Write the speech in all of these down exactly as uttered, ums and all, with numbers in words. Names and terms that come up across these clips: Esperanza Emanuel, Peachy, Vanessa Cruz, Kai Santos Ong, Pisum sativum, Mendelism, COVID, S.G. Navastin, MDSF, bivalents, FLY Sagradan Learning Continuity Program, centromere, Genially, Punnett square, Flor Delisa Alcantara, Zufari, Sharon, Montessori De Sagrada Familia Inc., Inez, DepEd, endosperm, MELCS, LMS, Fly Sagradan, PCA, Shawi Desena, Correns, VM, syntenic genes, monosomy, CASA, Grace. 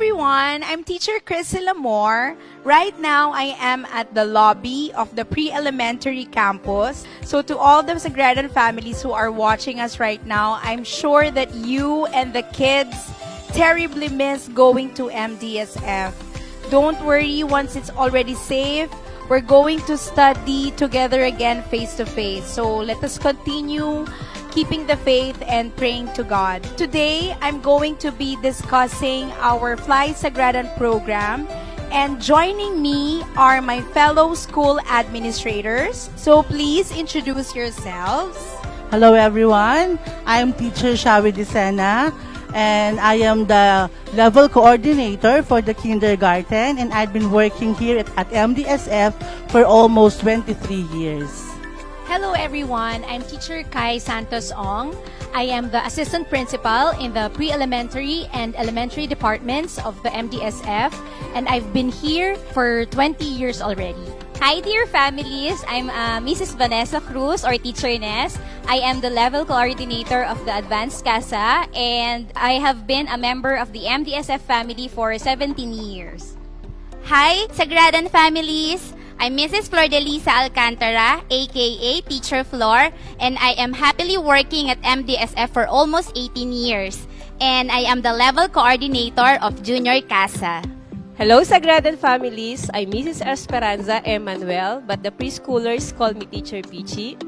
everyone. I'm teacher Chrissy Lamore. Right now, I am at the lobby of the pre-elementary campus. So to all the Sagradan families who are watching us right now, I'm sure that you and the kids terribly miss going to M D S F. Don't worry, once it's already safe, we're going to study together again face to face. So let us continue keeping the faith and praying to God. Today, I'm going to be discussing our Fly Sagradan program, and joining me are my fellow school administrators. So please introduce yourselves. Hello everyone, I'm teacher Shawi Desena, and I am the level coordinator for the kindergarten, and I've been working here at, at M D S F for almost twenty-three years. Hello everyone, I'm teacher Kai Santos Ong. I am the assistant principal in the pre-elementary and elementary departments of the M D S F, and I've been here for twenty years already. Hi dear families, I'm uh, Missus Vanessa Cruz or teacher Inez. I am the level coordinator of the Advanced CASA, and I have been a member of the M D S F family for seventeen years. Hi Sagradan families! I'm Missus Flor Delisa Alcantara, aka Teacher Flor, and I am happily working at M D S F for almost eighteen years. And I am the level coordinator of Junior CASA. Hello Sagradan families, I'm Missus Esperanza Emanuel, but the preschoolers call me Teacher Peachy.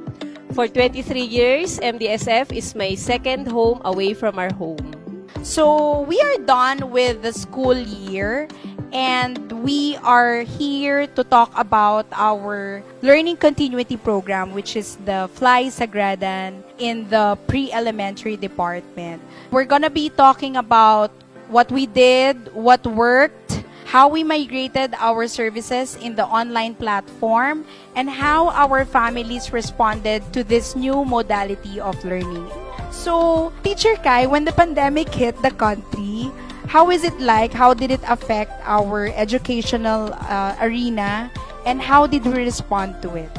For twenty-three years, M D S F is my second home away from our home. So we are done with the school year, and we are here to talk about our learning continuity program, which is the Fly Sagradan in the pre-elementary department. We're gonna be talking about what we did, what worked, how we migrated our services in the online platform, and how our families responded to this new modality of learning. So, Teacher Kai, when the pandemic hit the country, how is it like? How did it affect our educational uh, arena, and how did we respond to it?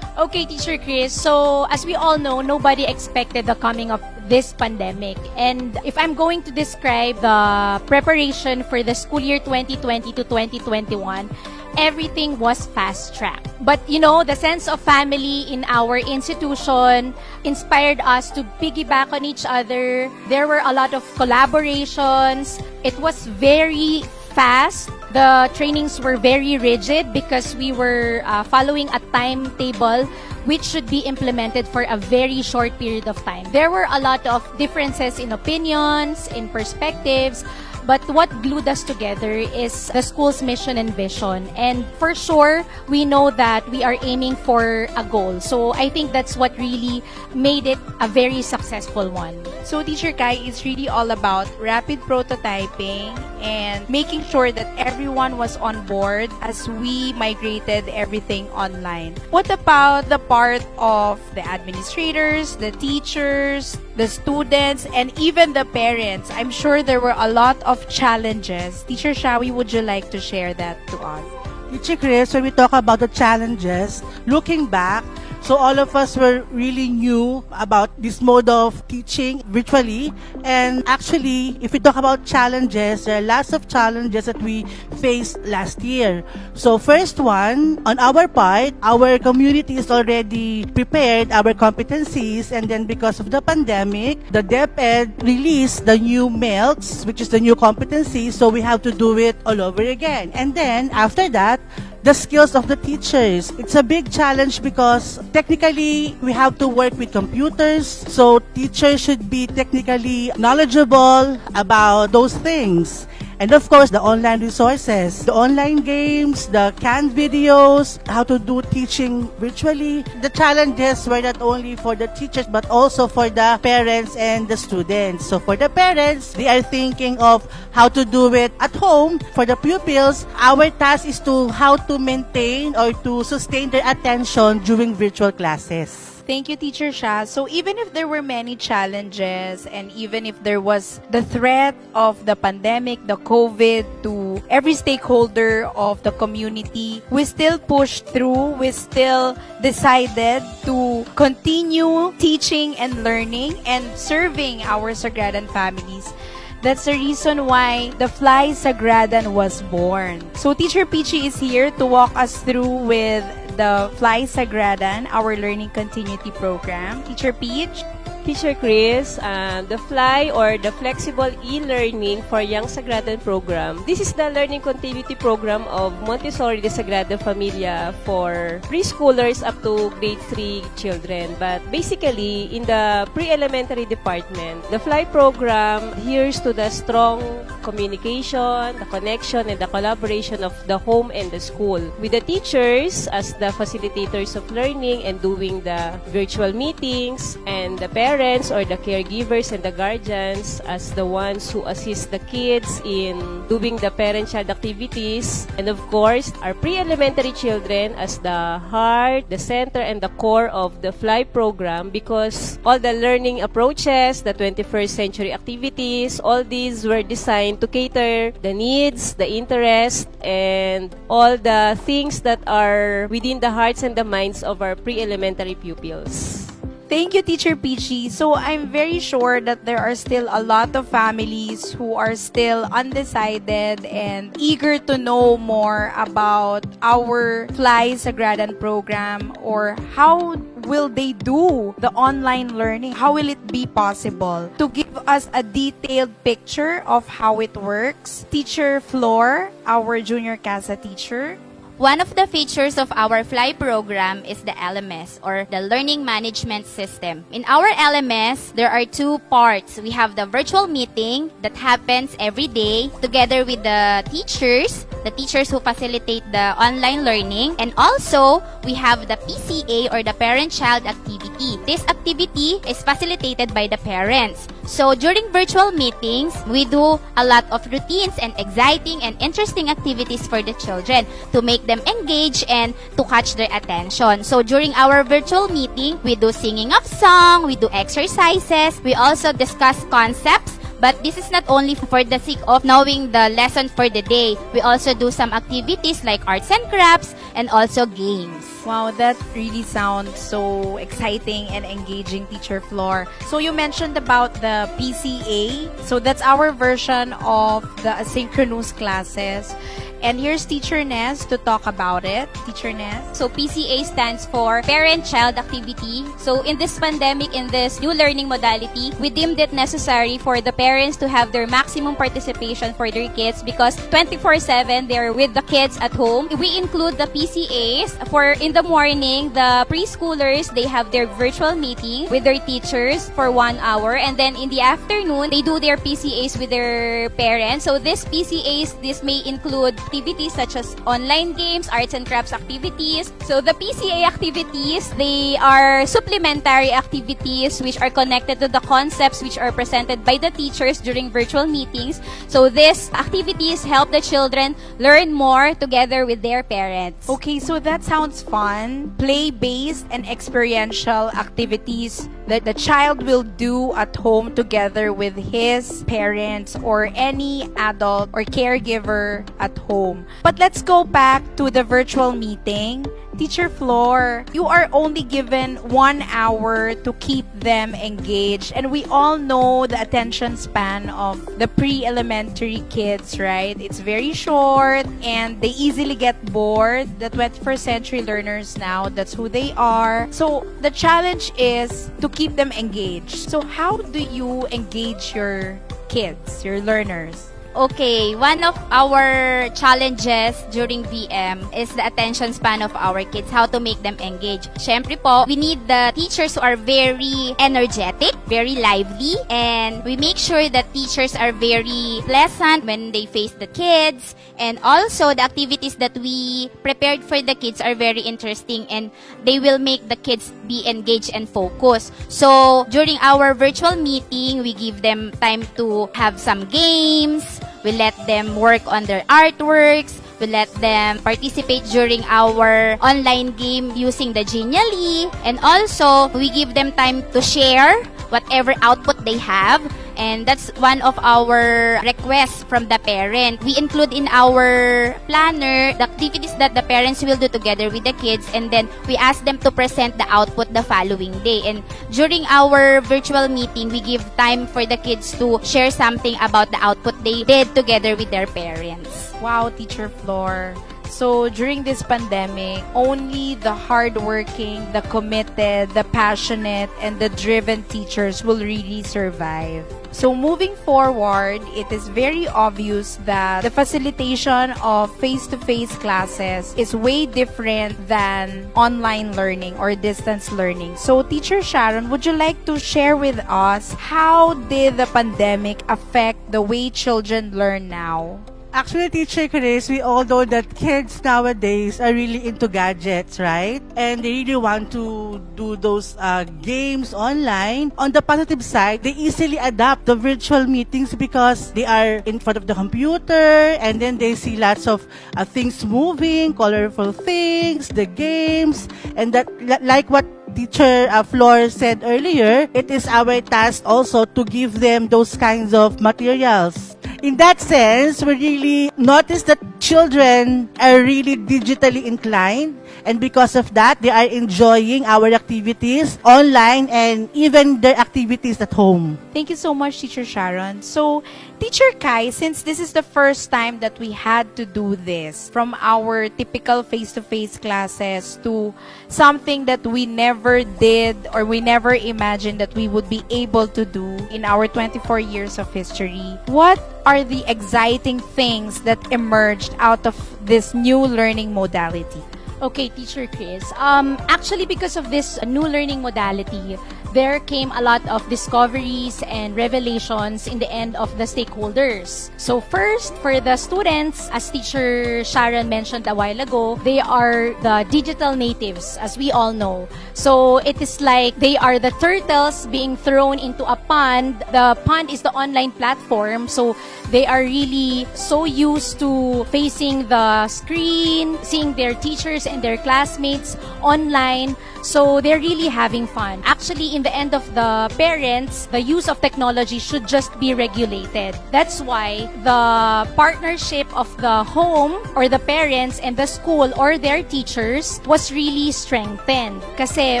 Okay, Teacher Chris. So, as we all know, nobody expected the coming of this pandemic. And if I'm going to describe the preparation for the school year twenty twenty to twenty twenty-one, everything was fast-tracked. But, you know, the sense of family in our institution inspired us to piggyback on each other. There were a lot of collaborations. It was very fast. The trainings were very rigid because we were uh, following a timetable which should be implemented for a very short period of time. There were a lot of differences in opinions, in perspectives, but what glued us together is the school's mission and vision. And for sure, we know that we are aiming for a goal. So I think that's what really made it a very successful one. So Teacher Kai, it's really all about rapid prototyping and making sure that everyone was on board as we migrated everything online. What about the part of the administrators, the teachers, the students, and even the parents? I'm sure there were a lot of challenges. Teacher Shawi, would you like to share that to us? Teacher Chris, when we talk about the challenges, looking back, so all of us were really new about this mode of teaching virtually. And actually, if we talk about challenges, there are lots of challenges that we faced last year. So first one, on our part, our community is already prepared, our competencies, and then because of the pandemic, the DepEd released the new M E L C S, which is the new competency, so we have to do it all over again. And then after that, the skills of the teachers. It's a big challenge because technically we have to work with computers, so teachers should be technically knowledgeable about those things. And of course, the online resources, the online games, the canned videos, how to do teaching virtually. The challenges were not only for the teachers, but also for the parents and the students. So for the parents, they are thinking of how to do it at home. For the pupils, our task is to how to maintain or to sustain their attention during virtual classes. Thank you, Teacher Shah. So even if there were many challenges, and even if there was the threat of the pandemic, the COVID, to every stakeholder of the community, we still pushed through. We still decided to continue teaching and learning and serving our Sagradan families. That's the reason why the Fly Sagradan was born. So Teacher Peachy is here to walk us through with the Fly Sagradan, our learning continuity program. Teacher Peach? Teacher Chris, um, the F L Y or the Flexible E-Learning for Young Sagradan Program. This is the learning continuity program of Montessori De Sagrada Familia for preschoolers up to grade three children. But basically, in the pre-elementary department, the F L Y program adheres to the strong communication, the connection, and the collaboration of the home and the school, with the teachers as the facilitators of learning and doing the virtual meetings, and the parents parents or the caregivers and the guardians as the ones who assist the kids in doing the parent-child activities. And of course, our pre-elementary children as the heart, the center, and the core of the F L Y program, because all the learning approaches, the twenty-first century activities, all these were designed to cater the needs, the interests, and all the things that are within the hearts and the minds of our pre-elementary pupils. Thank you, Teacher Peachy. So I'm very sure that there are still a lot of families who are still undecided and eager to know more about our Fly Sagradan program, or how will they do the online learning? How will it be possible? To give us a detailed picture of how it works, Teacher Flor, our Junior CASA teacher. One of the features of our F L Y program is the L M S, or the Learning Management System. In our L M S, there are two parts. We have the virtual meeting that happens every day together with the teachers, the teachers who facilitate the online learning. And also, we have the P C A, or the Parent-Child Activity. This activity is facilitated by the parents. So during virtual meetings, we do a lot of routines and exciting and interesting activities for the children to make them engage and to catch their attention. So during our virtual meeting, we do singing of song, we do exercises, we also discuss concepts. But this is not only for the sake of knowing the lesson for the day. We also do some activities like arts and crafts and also games. Wow, that really sounds so exciting and engaging, Teacher Flor. So you mentioned about the P C A. So that's our version of the asynchronous classes. And here's Teacher Nez to talk about it. Teacher Nez. So P C A stands for Parent-Child Activity. So in this pandemic, in this new learning modality, we deemed it necessary for the parents to have their maximum participation for their kids, because twenty-four seven they're with the kids at home. We include the P C As for in the morning, the preschoolers, they have their virtual meeting with their teachers for one hour. And then in the afternoon, they do their P C As with their parents. So these P C As, this may include activities such as online games, arts and crafts activities. So the P C A activities, they are supplementary activities which are connected to the concepts which are presented by the teachers during virtual meetings. So these activities help the children learn more together with their parents. Okay, so that sounds fun. Play-based and experiential activities that the child will do at home together with his parents or any adult or caregiver at home. But let's go back to the virtual meeting. Teacher Flor, you are only given one hour to keep them engaged. And we all know the attention span of the pre-elementary kids, right? It's very short and they easily get bored. The twenty-first century learners now, that's who they are. So the challenge is to keep them engaged. So how do you engage your kids, your learners? Okay, one of our challenges during V M is the attention span of our kids, how to make them engage. Siyempre po, we need the teachers who are very energetic, very lively, and we make sure that teachers are very pleasant when they face the kids. And also, the activities that we prepared for the kids are very interesting and they will make the kids be engaged and focused. So, during our virtual meeting, we give them time to have some games. We let them work on their artworks. We let them participate during our online game using the Genially. And also, we give them time to share whatever output they have. And that's one of our requests from the parent. We include in our planner the activities that the parents will do together with the kids, and then we ask them to present the output the following day. And during our virtual meeting, we give time for the kids to share something about the output they did together with their parents. Wow, Teacher Flor. So, during this pandemic, only the hardworking, the committed, the passionate, and the driven teachers will really survive. So, moving forward, it is very obvious that the facilitation of face-to-face classes is way different than online learning or distance learning. So, Teacher Sharon, would you like to share with us how did the pandemic affect the way children learn now? Actually, Teacher Grace, we all know that kids nowadays are really into gadgets, right? And they really want to do those uh, games online. On the positive side, they easily adapt the virtual meetings because they are in front of the computer, and then they see lots of uh, things moving, colorful things, the games, and that, like what Teacher uh, Flor said earlier, it is our task also to give them those kinds of materials. In that sense, we really notice that children are really digitally inclined, and because of that, they are enjoying our activities online and even their activities at home. Thank you so much, Teacher Sharon. So, Teacher Kai, since this is the first time that we had to do this, from our typical face-to-face classes to something that we never did or we never imagined that we would be able to do in our twenty-four years of history, what are the exciting things that emerged out of this new learning modality? Okay, Teacher Chris. Um, actually, because of this new learning modality, there came a lot of discoveries and revelations in the end of the stakeholders. So first, for the students, as Teacher Sharon mentioned a while ago, they are the digital natives, as we all know. So it is like they are the turtles being thrown into a pond. The pond is the online platform, so they are really so used to facing the screen, seeing their teachers and their classmates online, so they're really having fun. Actually, in the end of the parents, the use of technology should just be regulated. That's why the partnership of the home or the parents and the school or their teachers was really strengthened. Kasi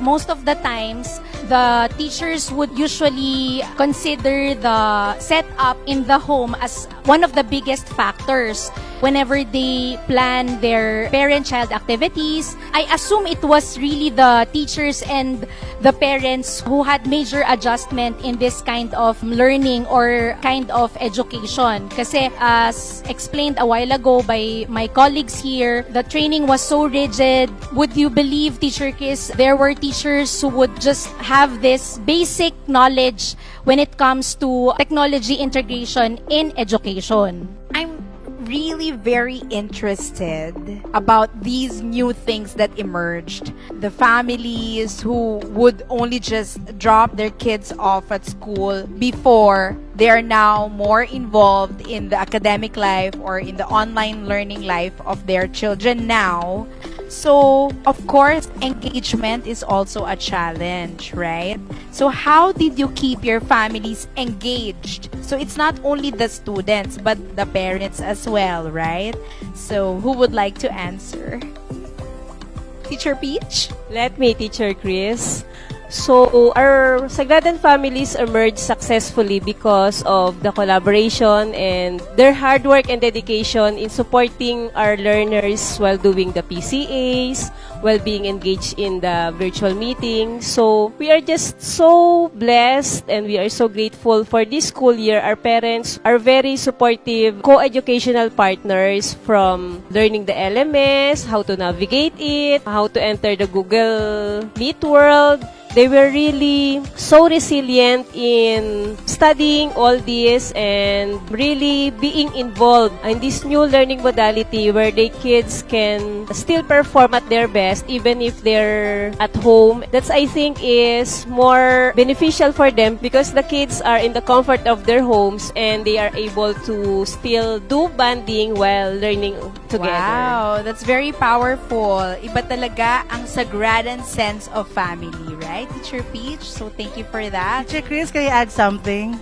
most of the times, the teachers would usually consider the setup in the home as one of the biggest factors whenever they plan their parent-child activities. I assume it was really the teachers and the parents who had major adjustment in this kind of learning or kind of education. Kasi as explained a while ago by my colleagues here, the training was so rigid. Would you believe, Teacher Kiss, there were teachers who would just have this basic knowledge when it comes to technology integration in education. I'm really very interested about these new things that emerged. The families who would only just drop their kids off at school before, they are now more involved in the academic life or in the online learning life of their children now. So, of course, engagement is also a challenge, right? So, how did you keep your families engaged? So, it's not only the students, but the parents as well, right? So, who would like to answer? Teacher Peach? Let me, Teacher Chris. So, our Sagradan families emerged successfully because of the collaboration and their hard work and dedication in supporting our learners while doing the P C As, while being engaged in the virtual meetings. So, we are just so blessed and we are so grateful for this school year. Our parents are very supportive co-educational partners, from learning the L M S, how to navigate it, how to enter the Google Meet world. They were really so resilient in studying all this and really being involved in this new learning modality where the kids can still perform at their best even if they're at home. That's, I think, is more beneficial for them because the kids are in the comfort of their homes and they are able to still do bonding while learning together. Wow, that's very powerful. Iba talaga ang Sagradan sense of family, right? Teacher Peach, so thank you for that. Teacher Chris, can you add something?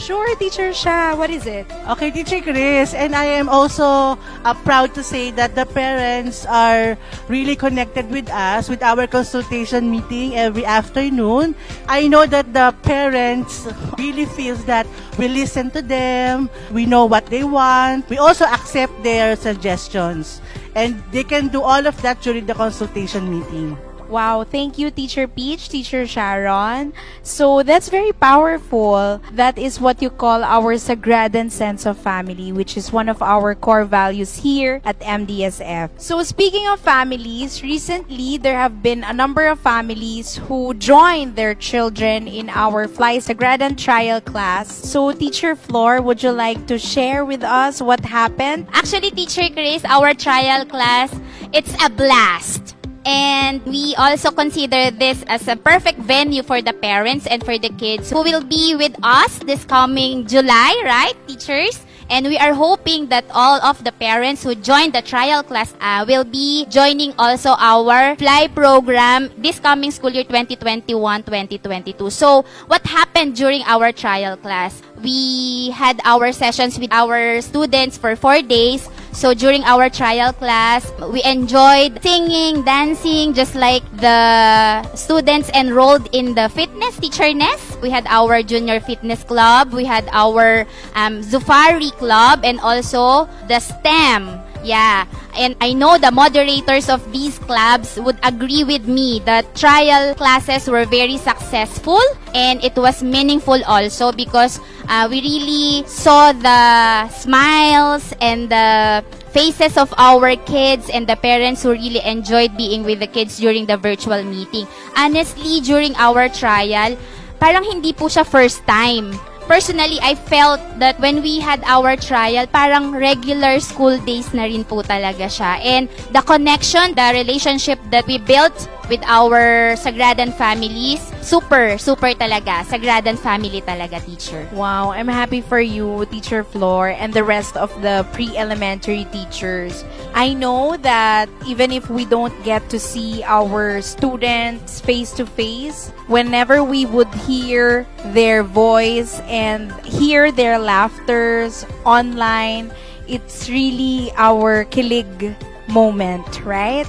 Sure, Teacher Sha. What is it? Okay, Teacher Chris. And I am also uh, proud to say that the parents are really connected with us with our consultation meeting every afternoon. I know that the parents really feel that we listen to them, we know what they want, we also accept their suggestions. And they can do all of that during the consultation meeting. Wow, thank you, Teacher Peach, Teacher Sharon. So that's very powerful. That is what you call our Sagradan sense of family, which is one of our core values here at M D S F. So speaking of families, recently there have been a number of families who joined their children in our Fly Sagradan trial class. So Teacher Flor, would you like to share with us what happened? Actually, Teacher Grace, our trial class, it's a blast. And we also consider this as a perfect venue for the parents and for the kids who will be with us this coming July, right, teachers? And we are hoping that all of the parents who joined the trial class uh, will be joining also our Fly program this coming school year twenty twenty-one twenty twenty-two. So what happened during our trial class? We had our sessions with our students for four days. So during our trial class, we enjoyed singing, dancing, just like the students enrolled in the fitness, teacherness. We had our junior fitness club. We had our um, Zufari club and also the STEM. Yeah, and I know the moderators of these clubs would agree with me that trial classes were very successful and it was meaningful also because uh, we really saw the smiles and the faces of our kids and the parents who really enjoyed being with the kids during the virtual meeting. Honestly, during our trial, parang hindi po siya first time. Personally, I felt that when we had our trial, parang regular school days na rin po talaga siya. And the connection, the relationship that we built with our Sagradan families, super, super talaga. Sagradan family talaga, teacher. Wow, I'm happy for you, Teacher Flor, and the rest of the pre-elementary teachers. I know that even if we don't get to see our students face-to-face, whenever we would hear their voice and and hear their laughters online, it's really our kilig moment, right?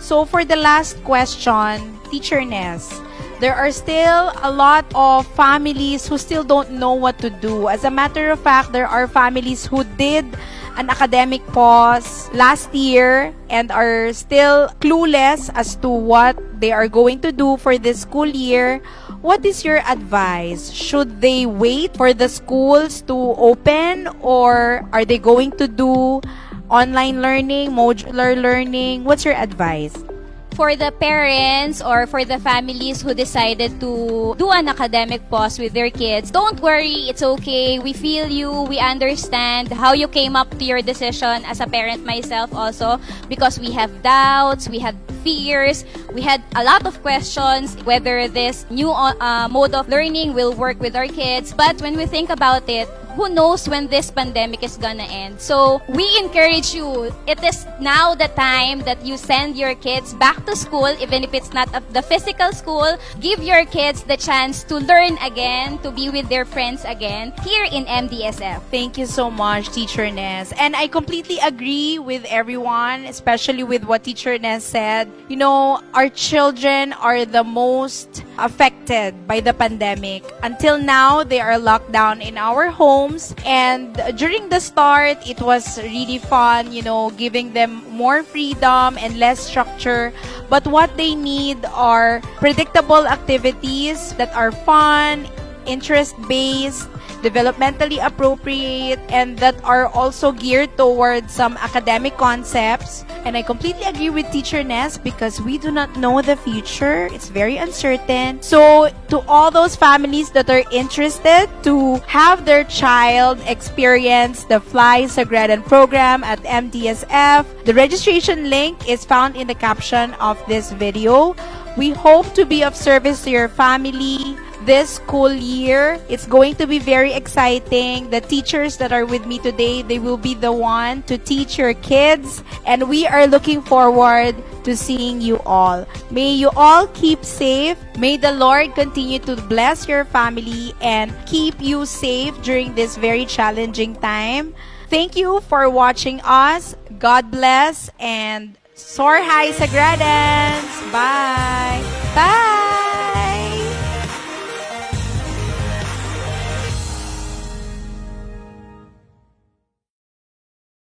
So for the last question, Teacher Ness, there are still a lot of families who still don't know what to do. As a matter of fact, there are families who did an academic pause last year and are still clueless as to what they are going to do for this school year. What is your advice? Should they wait for the schools to open, or are they going to do online learning, modular learning? What's your advice? For the parents or for the families who decided to do an academic pause with their kids, don't worry, it's okay. We feel you, we understand how you came up to your decision. As a parent myself also, because we have doubts, we have fears, we had a lot of questions whether this new uh, mode of learning will work with our kids. But when we think about it, who knows when this pandemic is gonna end? So we encourage you, it is now the time that you send your kids back to school, even if it's not the physical school. Give your kids the chance to learn again, to be with their friends again here in M D S F. Thank you so much, Teacher Ness. And I completely agree with everyone, especially with what Teacher Ness said. You know, our children are the most affected by the pandemic. Until now, they are locked down in our homes. And during the start, it was really fun, you know, giving them more freedom and less structure. But what they need are predictable activities that are fun, interest-based, developmentally appropriate, and that are also geared towards some academic concepts. And I completely agree with Teacher Ness because we do not know the future. It's very uncertain. So to all those families that are interested to have their child experience the Fly Sagradan program at M D S F, the registration link is found in the caption of this video. We hope to be of service to your family. this school year. It's going to be very exciting. The teachers that are with me today, they will be the one to teach your kids, and we are looking forward to seeing you all. May you all keep safe. May the Lord continue to bless your family and keep you safe during this very challenging time. Thank you for watching us. God bless and soar high Sagradans. Bye.